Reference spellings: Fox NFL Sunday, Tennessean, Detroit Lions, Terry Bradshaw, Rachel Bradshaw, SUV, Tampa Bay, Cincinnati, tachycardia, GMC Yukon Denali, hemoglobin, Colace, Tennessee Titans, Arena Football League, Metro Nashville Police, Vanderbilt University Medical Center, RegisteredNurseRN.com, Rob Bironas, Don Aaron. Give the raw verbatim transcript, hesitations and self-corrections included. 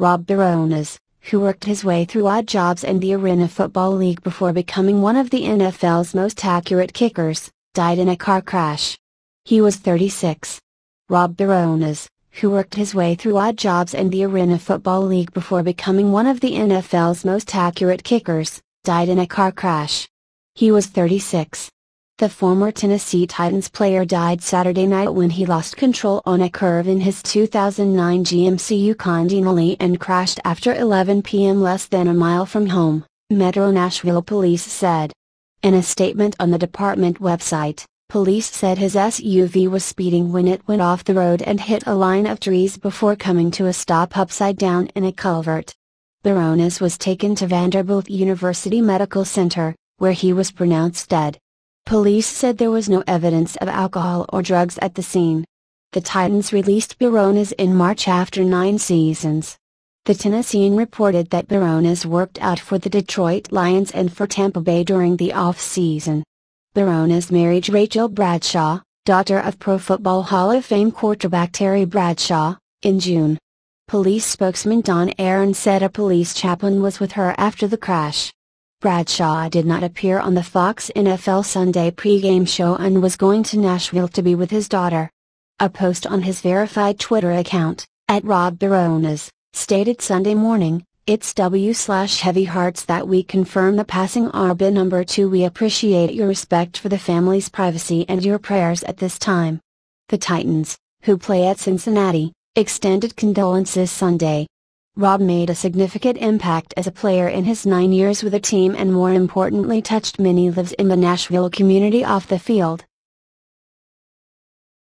Rob Bironas, who worked his way through odd jobs in the Arena Football League before becoming one of the N F L's most accurate kickers, died in a car crash. He was thirty-six. Rob Bironas, who worked his way through odd jobs in the Arena Football League before becoming one of the N F L's most accurate kickers, died in a car crash. He was thirty-six. The former Tennessee Titans player died Saturday night when he lost control on a curve in his two thousand nine G M C Yukon Denali and crashed after eleven p m less than a mile from home, Metro Nashville Police said. In a statement on the department website, police said his S U V was speeding when it went off the road and hit a line of trees before coming to a stop upside down in a culvert. Bironas was taken to Vanderbilt University Medical Center, where he was pronounced dead. Police said there was no evidence of alcohol or drugs at the scene. The Titans released Bironas in March after nine seasons. The Tennessean reported that Bironas worked out for the Detroit Lions and for Tampa Bay during the off-season. Bironas married Rachel Bradshaw, daughter of Pro Football Hall of Fame quarterback Terry Bradshaw, in June. Police spokesman Don Aaron said a police chaplain was with her after the crash. Bradshaw did not appear on the Fox N F L Sunday pregame show and was going to Nashville to be with his daughter. A post on his verified Twitter account, at Rob Bironas, stated Sunday morning, "It's W slash heavy hearts that we confirm the passing R B number two. We appreciate your respect for the family's privacy and your prayers at this time." The Titans, who play at Cincinnati, extended condolences Sunday. Rob made a significant impact as a player in his nine years with the team and more importantly touched many lives in the Nashville community off the field.